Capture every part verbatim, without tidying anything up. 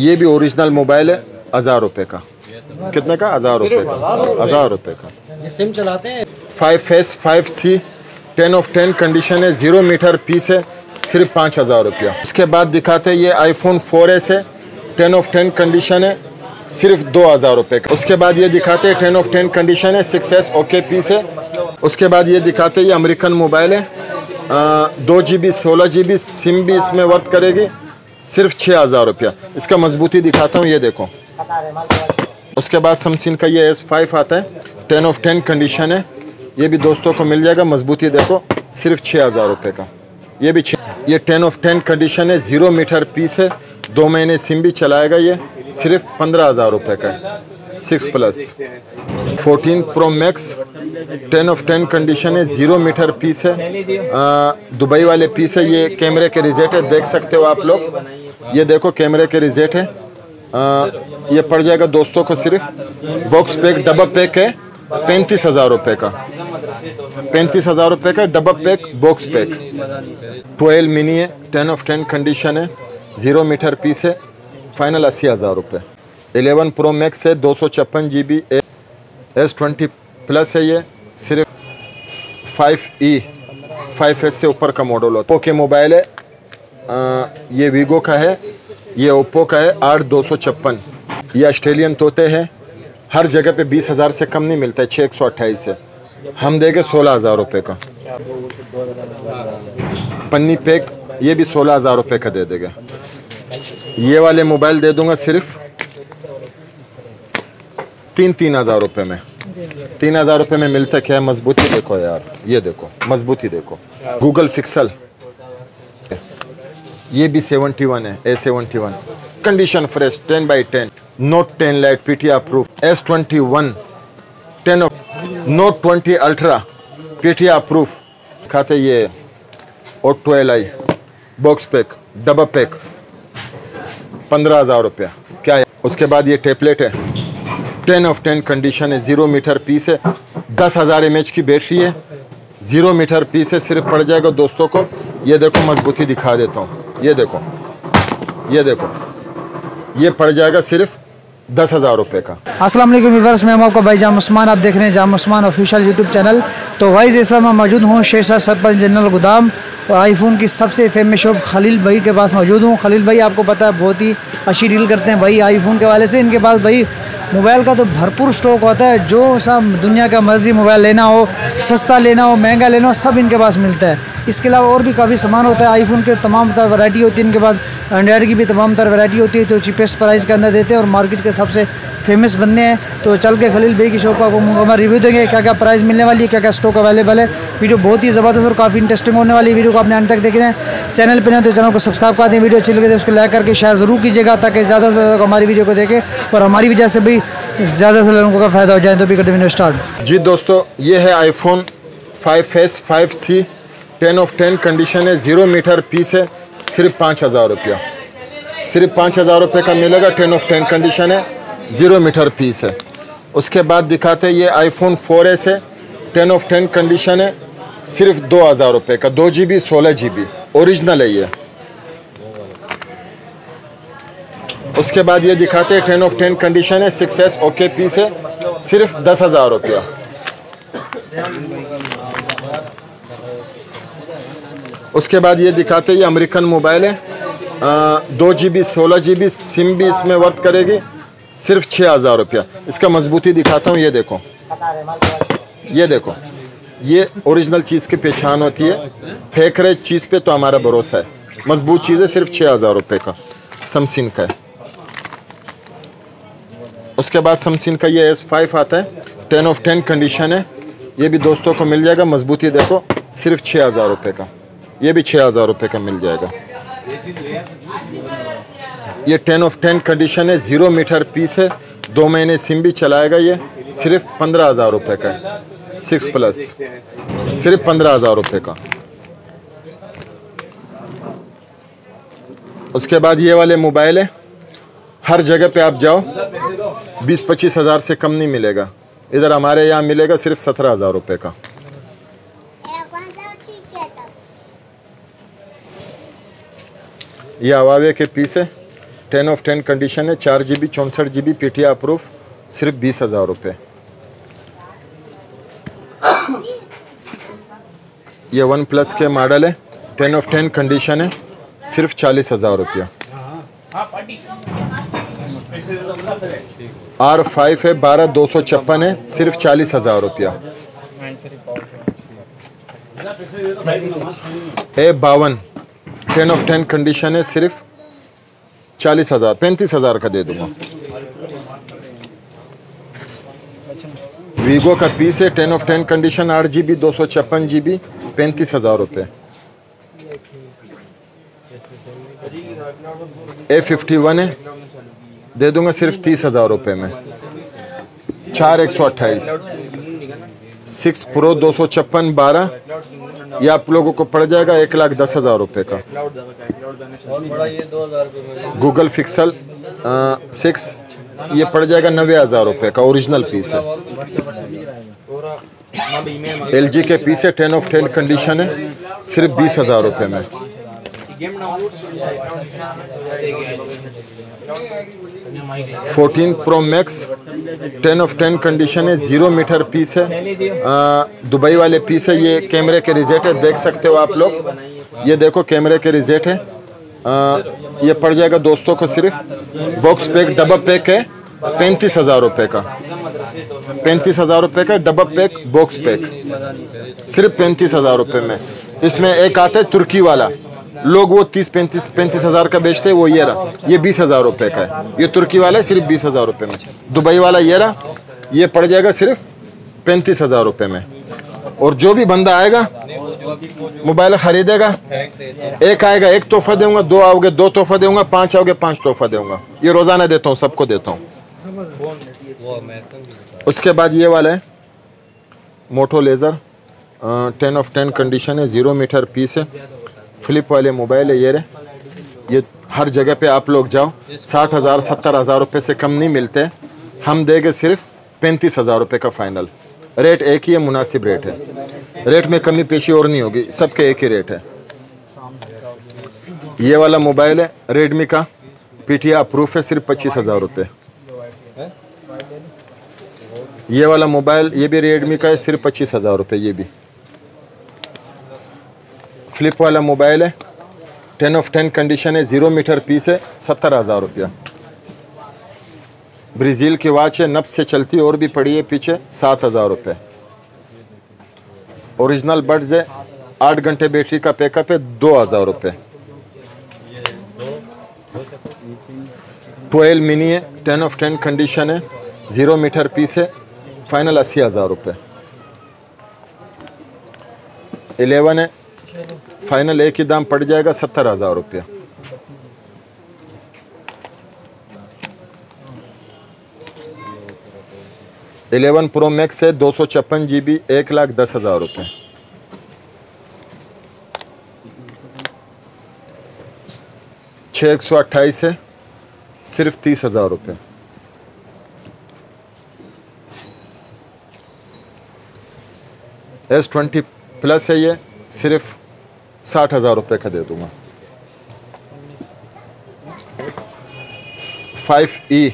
ये भी original mobile है, हज़ार रुपये का। कितने का? हज़ार रुपये का। हज़ार रुपये का ये सिम चलाते हैं। Five S five C ten of ten condition है, ज़ीरो मीटर पीस है, सिर्फ पाँच हज़ार रुपया। उसके बाद दिखाते हैं ये आईफोन फोर एस है, टेन ऑफ टेन कंडीशन है, सिर्फ दो हज़ार रुपये का। उसके बाद ये दिखाते हैं टेन ऑफ टेन कंडीशन है, सिक्स एस ओके पीस है। उसके बाद ये दिखाते हैं ये अमेरिकन मोबाइल है, आ, दो जी बी सोलह जी बी सिम भी इसमें वर्क करेगी, सिर्फ छः हज़ार रुपया। इसका मजबूती दिखाता हूँ, ये देखो। उसके बाद सैमसंग का ये एस फाइव आता है, टेन ऑफ टेन कंडीशन है, ये भी दोस्तों को मिल जाएगा। मजबूती देखो, सिर्फ छः हज़ार रुपये का। ये भी छः ये टेन ऑफ टेन कंडीशन है, ज़ीरो मीटर पीस है, दो महीने सिम भी चलाएगा, ये सिर्फ पंद्रह हज़ार रुपये का। Six plus fourteen pro max ten of ten condition है, ज़ीरो मीटर पीस है, दुबई वाले पीस है। ये कैमरे के रिजल्ट है, देख सकते हो आप लोग, ये देखो कैमरे के रिजल्ट है। आ, ये पड़ जाएगा दोस्तों को सिर्फ बॉक्स पैक डबल पैक है, पैंतीस हज़ार रुपये का। पैंतीस हज़ार रुपये का double pack box pack. Twelve mini है, टेन ऑफ टेन कंडीशन है, ज़ीरो मीटर पीस है, फाइनल अस्सी हज़ार रुपये। इलेवन प्रो मैक्स है, दो सौ छप्पन G B S twenty plus है, ये सिर्फ फाइव ई फाइव एस से ऊपर का मॉडल होता है। ओके मोबाइल है, आ, ये वीगो का है, ये ओप्पो का है, आठ दो सौ छप्पन। ये ऑस्ट्रेलियन तोते हैं, हर जगह पे बीस हज़ार से कम नहीं मिलता है, छः एक सौ अट्ठाईस है, हम देंगे सोलह हज़ार रुपये का। पन्नी पैक ये भी सोलह हज़ार रुपये का दे देगा। ये वाले मोबाइल दे दूंगा सिर्फ तीन तीन हज़ार रुपये में। तीन हज़ार रुपये में मिलता क्या है? मजबूती देखो यार, ये देखो मजबूती देखो। गूगल पिक्सल ये भी सेवेंटी वन है, A seventy one condition fresh, ten by ten, note ten lite PTR proof, S twenty one ten of note twenty ultra PTR proof खाते। ये और twelve I box pack double pack पंद्रह हज़ार रुपया क्या है। उसके बाद ये टेबलेट है, टेन ऑफ टेन कंडीशन है, ज़ीरो मीटर पीस है, दस हज़ार एम एच की बैटरी है, ज़ीरो मीटर पीस है, सिर्फ पड़ जाएगा दोस्तों को। ये देखो मजबूती दिखा देता हूँ, ये देखो ये देखो ये पड़ जाएगा सिर्फ दस हज़ार रुपये का। अस्सलाम वालेकुम व्यूअर्स, मैं हूं आपका भाई जाम उस्मान, आप देख रहे हैं Jam Usman official YouTube channel. तो भाई जैसा मैं मौजूद हूँ शेरशाह सरपंच जनरल गोदाम और आईफोन की सबसे फेमस शॉप खलील भाई के पास मौजूद हूँ। खलील भाई आपको पता है बहुत ही अच्छी डील करते हैं भाई आईफोन के वाले से। इनके पास भाई मोबाइल का तो भरपूर स्टॉक होता है, जो सब दुनिया का मर्जी मोबाइल लेना हो, सस्ता लेना हो, महंगा लेना हो, सब इनके पास मिलता है। इसके अलावा और भी काफ़ी सामान होता है आईफोन के, तमाम तरह वैरायटी होती है इनके पास, एंड्रॉयड की भी तमाम तरह वैरायटी होती है, तो चीपेस्ट प्राइस के अंदर देते हैं और मार्केट के सबसे फेमस बंदे हैं। तो चल के खलील भाई की शॉप का मुकम्मल रिव्यू देंगे, क्या क्या प्राइस मिलने वाली है, क्या क्या स्टॉक अवेलेबल है। वीडियो बहुत ही ज़बरदस्त और काफ़ी इंटरेस्टिंग होने वाली है। वीडियो को आपने अंत तक देखना है, चैनल पर ना तो चैनल को सब्सक्राइब कर दें, वीडियो अच्छी लगे तो उसको लाइक करके शेयर ज़रूर कीजिएगा ताकि ज़्यादा से ज़्यादा हमारी वीडियो को देखें और हमारी वजह से भी ज़्यादा से लोगों का फ़ायदा हो जाए। तो भी करते वीडियो स्टार्ट। जी दोस्तों, ये है iPhone five S five C ten of ten condition है, ज़ीरो मीटर पीस है, सिर्फ पाँच हज़ार रुपया। सिर्फ पाँच हज़ार रुपये का मिलेगा, टेन ऑफ टेन कंडीशन है, ज़ीरो मीटर पीस है। उसके बाद दिखाते हैं ये आईफोन फोर एस है, टेन ऑफ टेन कंडीशन है, सिर्फ दो हज़ार रुपये का, दो जी बी सोलह जी बी ओरिजिनल है ये। उसके बाद ये दिखाते हैं टेन ऑफ टेन कंडीशन है, सिक्स एस ओके पीस है, सिर्फ दस हज़ार रुपया। उसके बाद ये दिखाते हैं ये अमेरिकन मोबाइल है, आ, दो जी बी सोलह जी बी सिम भी इसमें वर्क करेगी, सिर्फ छः हज़ार रुपया। इसका मजबूती दिखाता हूँ, ये देखो ये देखो ये ओरिजिनल चीज़ की पहचान होती है, फेंक रहे चीज़ पे तो हमारा भरोसा है। मजबूत चीज़ है, सिर्फ छः हज़ार रुपये का सैमसंग का है। उसके बाद सैमसंग का ये एस फाइव आता है, टेन ऑफ टेन कंडीशन है, ये भी दोस्तों को मिल जाएगा। मजबूती देखो, सिर्फ छः हज़ार रुपये का, ये भी छः हज़ार रुपये का मिल जाएगा। ये टेन ऑफ टेन कंडीशन है, ज़ीरो मीटर पीस है, दो महीने सिम भी चलाएगा, ये सिर्फ पंद्रह हज़ार रुपये का है। सिक्स प्लस सिर्फ पंद्रह हज़ार रुपये का। उसके बाद ये वाले मोबाइल है, हर जगह पे आप जाओ बीस पच्चीस हज़ार से कम नहीं मिलेगा, इधर हमारे यहाँ मिलेगा सिर्फ सत्रह हज़ार रुपये का। ये हवावे के पीस है, टेन ऑफ टेन कंडीशन है, चार जी बी चौंसठ जी बी पीटीआई अप्रूफ, सिर्फ बीस हज़ार रुपये। ये वन प्लस के मॉडल है, टेन ऑफ टेन कंडीशन है, सिर्फ चालीस हज़ार रुपया। आर फाइव है, बारह दो सौ छप्पन है, सिर्फ चालीस हज़ार रुपया। ए बावन टेन ऑफ टेन कंडीशन है, सिर्फ चालीस हज़ार पैंतीस हज़ार का दे दूँगा। वीगो का पीस है, टेन ऑफ टेन कंडीशन, आठ जी बी दो सौ छप्पन जी बी पैंतीस हज़ार रुपये। ए फिफ्टी वन है, दे दूंगा सिर्फ तीस हज़ार रुपये में। चार एक सौ अट्ठाईस सिक्स प्रो दो सौ छप्पन बारह, यह आप लोगों को पड़ जाएगा एक लाख दस हज़ार रुपये का। गूगल पिक्सल सिक्स ये पड़ जाएगा नबे हज़ार रुपये का, ओरिजिनल पीस है। एल जी के पीस है, टेन ऑफ टेन कंडीशन है, सिर्फ बीस हज़ार रुपये में। Fourteen pro max ten of ten condition है, ज़ीरो मीटर पीस है, दुबई वाले पीस है। ये कैमरे के रिजल्ट है, देख सकते हो आप लोग, ये देखो कैमरे के रिजल्ट है। आ, ये पड़ जाएगा दोस्तों को सिर्फ बॉक्स पैक डबल पैक है पैंतीस हज़ार रुपये का, पैंतीस हज़ार रुपये का डबल पैक बॉक्स पैक, सिर्फ पैंतीस हज़ार रुपये में। इसमें एक आता है तुर्की वाला, लोग वो तीस पैंतीस पैंतीस हज़ार का बेचते हैं, वो ये रहा, ये बीस हज़ार रुपये का है। ये तुर्की वाला है, सिर्फ बीस हज़ार रुपये में। दुबई वाला ये रहा, ये पड़ जाएगा सिर्फ पैंतीस हज़ार रुपये में। और जो भी बंदा आएगा मोबाइल ख़रीदेगा, एक आएगा एक तोहफा दूंगा, दो आओगे दो तोहफा दूंगा, पाँच आओगे पाँच तोहफा दूंगा। ये रोज़ाना देता हूँ, सबको देता हूँ। उसके बाद ये वाला है Moto Razr, ten of ten condition है, ज़ीरो मीटर पीस है, फ्लिप वाले मोबाइल है। ये रे, ये हर जगह पे आप लोग जाओ, साठ हज़ार सत्तर हज़ार रुपये से कम नहीं मिलते। हम देंगे सिर्फ पैंतीस हज़ार रुपये का फ़ाइनल रेट, एक ही है, मुनासिब रेट है, रेट में कमी पेशी और नहीं होगी, सबके एक ही रेट है। ये वाला मोबाइल है रेडमी का, पीटीआई अप्रूफ है, सिर्फ पच्चीस हज़ार रुपये। ये वाला मोबाइल, ये भी रेडमी का है, सिर्फ पच्चीस हज़ार रुपये। ये भी फ्लिप वाला मोबाइल है, टेन ऑफ टेन कंडीशन है, ज़ीरो मीटर पीस है, सत्तर हज़ार रुपया। ब्राज़ील की वॉच है, नब्स से चलती और भी पड़ी है पीछे, सात हज़ार रुपये। ओरिजिनल बड्स है, आठ घंटे बैटरी का पैकअप है, दो हज़ार रुपये। ट्वेल्व मिनी है, टेन ऑफ टेन कंडीशन है, ज़ीरो मीटर पीस है, फाइनल अस्सी हज़ार रुपये। इलेवन है, फाइनल एक ही दाम पड़ जाएगा सत्तर हज़ार रुपया। इलेवन प्रो मैक्स है, दो सौ छप्पन जी बी, एक लाख दस हज़ार रुपये। छः एक सौ अट्ठाईस है, सिर्फ तीस हज़ार रुपये। एस ट्वेंटी प्लस है, ये सिर्फ साठ हज़ार रुपये का दे दूँगा। फाइव ई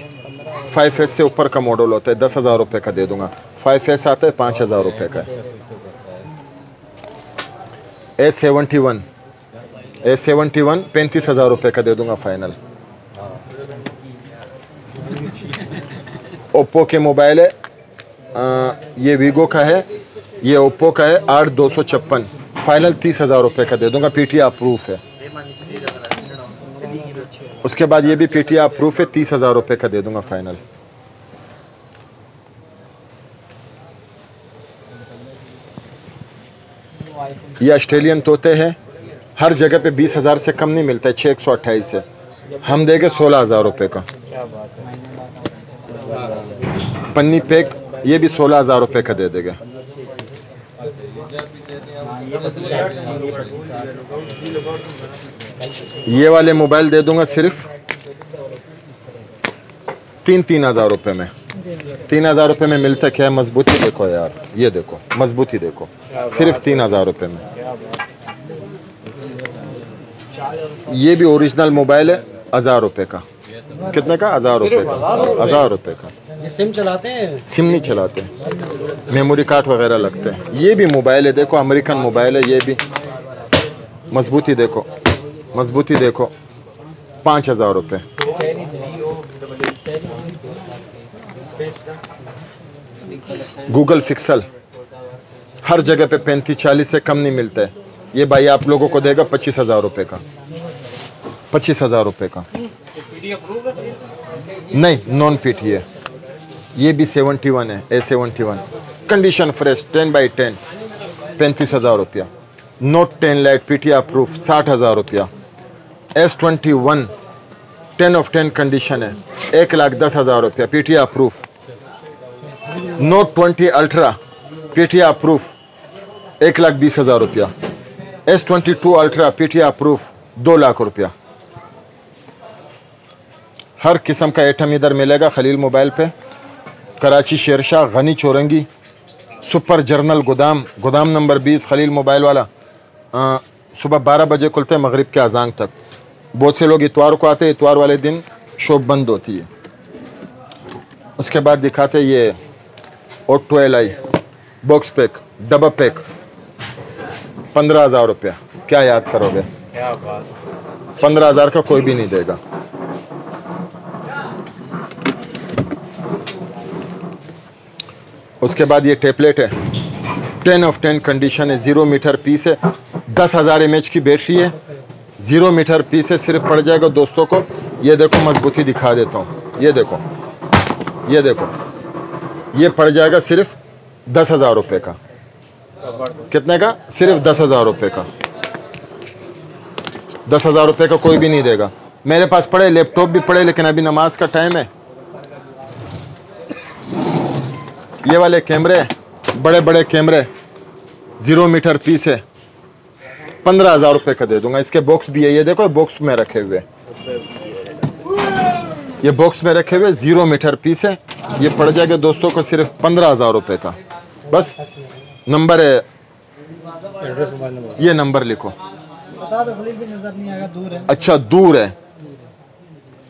फाइव एस से ऊपर का मॉडल होता है, दस हज़ार रुपये का दे दूँगा। फाइव एस आता है, पाँच हज़ार रुपये का। A seventy one A seventy one पैंतीस हज़ार रुपये का दे दूँगा फाइनल। ओप्पो के मोबाइल है, आ, ये वीगो का है, ये ओप्पो का है, आठ दो सौ छप्पन, फाइनल तीस हज़ार रुपये का दे दूँगा, पीटीआई अप्रूफ है। उसके बाद ये भी पीटीआई अप्रूफ है, तीस हज़ार रुपये का दे दूंगा फाइनल। ये ऑस्ट्रेलियन तोते हैं, हर जगह पे बीस हज़ार से कम नहीं मिलता है, छः एक सौ अट्ठाईस है, हम देंगे सोलह हज़ार रुपये का। पन्नी पैक, ये भी सोलह हज़ार रुपये का दे देगा। ये वाले मोबाइल दे दूंगा सिर्फ तीन तीन हज़ार रुपये में। तीन हज़ार रुपये में मिलता क्या है, मजबूती देखो यार, ये देखो मजबूती देखो, सिर्फ तीन हज़ार रुपये में। ये भी ओरिजिनल मोबाइल है, हज़ार रुपये का। कितने का? हज़ार रुपये का। हज़ार रुपये का। ये सिम चलाते हैं? सिम नहीं चलाते, मेमोरी कार्ड वगैरह लगते हैं। ये भी मोबाइल है, देखो अमेरिकन मोबाइल है ये भी। मजबूती देखो, मजबूती देखो, पाँच हज़ार रुपये। गूगल पिक्सल हर जगह पे पैंतीस चालीस से कम नहीं मिलता है। ये भाई आप लोगों को देगा पच्चीस हज़ार रुपये का, पच्चीस हज़ार रुपये का। नहीं नॉन पीटी है। ये भी सेवेंटी वन है, A seventy one, condition fresh ten by ten, पैंतीस हज़ार रुपया। Note ten lite PT approve साठ हज़ार रुपया। S twenty one ten of ten condition है, एक लाख दस हज़ार रुपया PT approve. Note twenty ultra PT approve एक लाख बीस हज़ार रुपया। S twenty two ultra PT approve दो लाख रुपया। हर किस्म का आइटम इधर मिलेगा खलील मोबाइल पे। कराची शेरशाह गनी चौरंगी सुपर जर्नल गोदाम, गोदाम नंबर बीस खलील मोबाइल वाला। आ, सुबह बारह बजे खुलते हैं मगरिब के अजान तक। बहुत से लोग इतवार को आते हैं, इतवार वाले दिन शॉप बंद होती है। उसके बाद दिखाते ये ओटो L I box pack double pack पंद्रह हज़ार रुपया। क्या याद करोगे, पंद्रह हज़ार का कोई भी नहीं देगा। उसके बाद ये टेबलेट है, टेन ऑफ टेन कंडीशन है, ज़ीरो मीटर पीस है, दस हज़ार एम एच की बैटरी है, ज़ीरो मीटर पीस है, सिर्फ पड़ जाएगा दोस्तों को। ये देखो मजबूती दिखा देता हूँ, ये देखो, ये देखो, ये पड़ जाएगा सिर्फ दस हज़ार रुपये का। कितने का? सिर्फ दस हज़ार रुपये का। दस हज़ार रुपये का कोई भी नहीं देगा। मेरे पास पड़े लैपटॉप भी पड़े, लेकिन अभी नमाज का टाइम है। ये वाले कैमरे, बड़े बड़े कैमरे, ज़ीरो मीटर पीस है, पंद्रह हज़ार रुपये का दे दूंगा। इसके बॉक्स भी है, ये देखो बॉक्स में रखे हुए, ये बॉक्स में रखे हुए, ज़ीरो मीटर पीस है। ये पड़ जाएगा दोस्तों को सिर्फ पंद्रह हज़ार रुपये का। बस नंबर है, ये नंबर लिखो। अच्छा दूर है,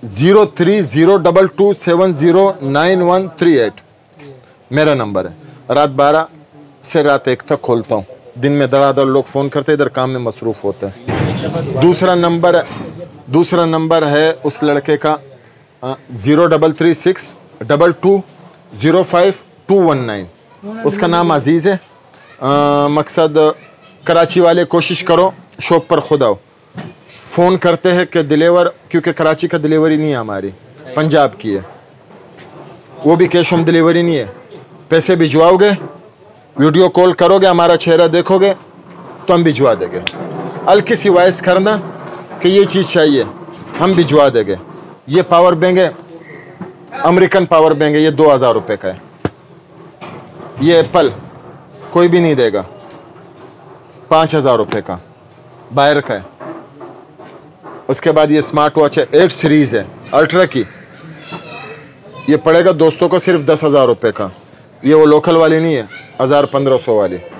zero three zero double two seven zero nine one three eight मेरा नंबर है। रात बारह से रात एक तक खोलता हूँ। दिन में धड़ाधड़ लोग फ़ोन करते हैं, इधर काम में मसरूफ़ होते हैं। दूसरा नंबर, दूसरा नंबर है उस लड़के का zero double three six double two zero five two one nine. उसका नाम अजीज़ है। आ, मकसद कराची वाले कोशिश करो, शॉप पर खुद आओ। फ़ोन करते हैं कि डिलीवर, क्योंकि कराची का डिलीवरी नहीं है हमारी, पंजाब की है, वो भी कैश ऑन डिलीवरी नहीं है। पैसे भिजवाओगे, वीडियो कॉल करोगे, हमारा चेहरा देखोगे तो हम भिजवा देंगे। हल्की सी वॉइस करना कि ये चीज़ चाहिए, हम भिजवा देंगे। ये पावर बैंक है, अमेरिकन पावर बैंक है, ये दो हज़ार रुपये का है। ये एप्पल कोई भी नहीं देगा, पाँच हज़ार रुपये का, बाहर का है। उसके बाद ये स्मार्ट वॉच है, एट सीरीज़ है अल्ट्रा की। ये पड़ेगा दोस्तों को सिर्फ दस हज़ार रुपये का। ये वो लोकल वाली नहीं है, हज़ार पंद्रह सौ वाली।